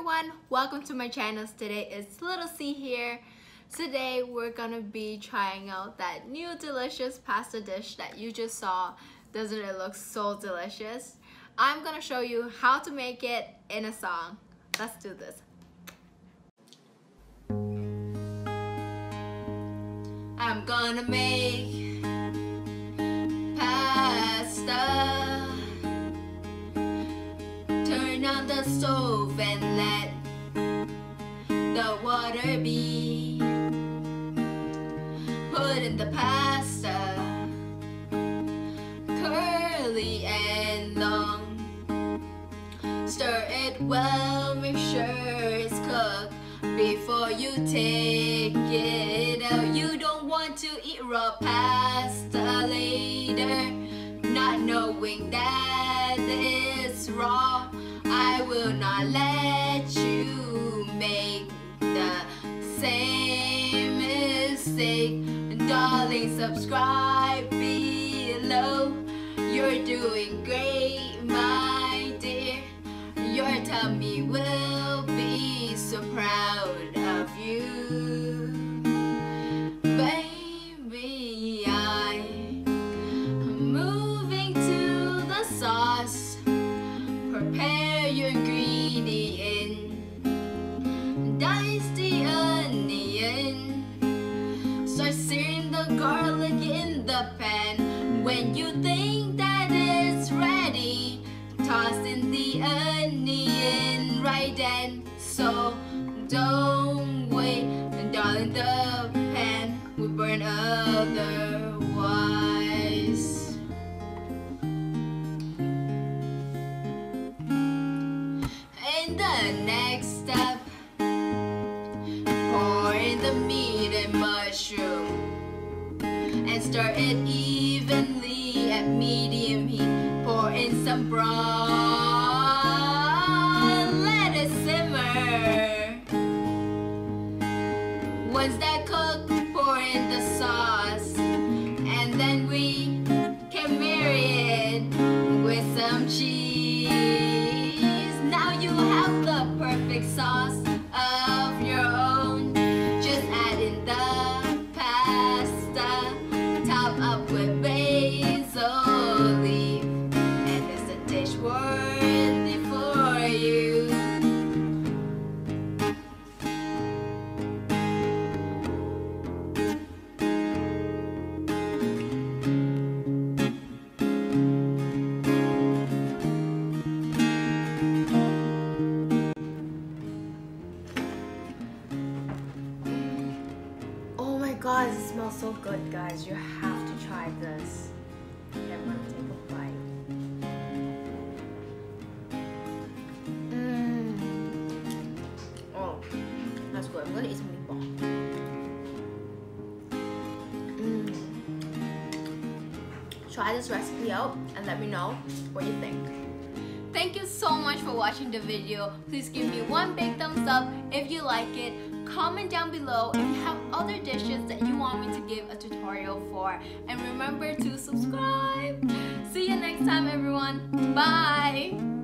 everyone, welcome to my channel. Today is Little C here. Today we're gonna be trying out that new delicious pasta dish that you just saw. Doesn't it look so delicious? I'm gonna show you how to make it in a song. Let's do this. I'm gonna make pasta. Turn on the stove and let the water be. Put in the pasta, curly and long. Stir it well, make sure it's cooked before you take it out. You don't want to eat raw pasta later, not knowing that it's raw. I will not let you make the same mistake. Darling, subscribe below. You're doing great, my dear. Your tummy will be so proud of you. Baby, I'm moving to the sauce. Prepare your ingredient. Dice the onion. Start searing the garlic in the pan. When you think that it's ready, toss in the onion right then. So don't wait, darling, the pan will burn otherwise. The next step, pour in the meat and mushroom and stir it evenly at medium heat. Pour in some broth, let it simmer. Once that cooked, pour in the sauce, and then we can marry it with some cheese. You have the perfect sauce of your own. Just add in the pasta, top up with basil leaf, and it's a dish worthy for you. Guys, it smells so good, guys. You have to try this. I'm gonna take a bite. Oh, that's good. I'm gonna eat some meatball. Try this recipe out and let me know what you think. Thank you so much for watching the video. Please give me one big thumbs up if you like it. Comment down below if you have other dishes that you want me to give a tutorial for. And remember to subscribe. See you next time, everyone. Bye.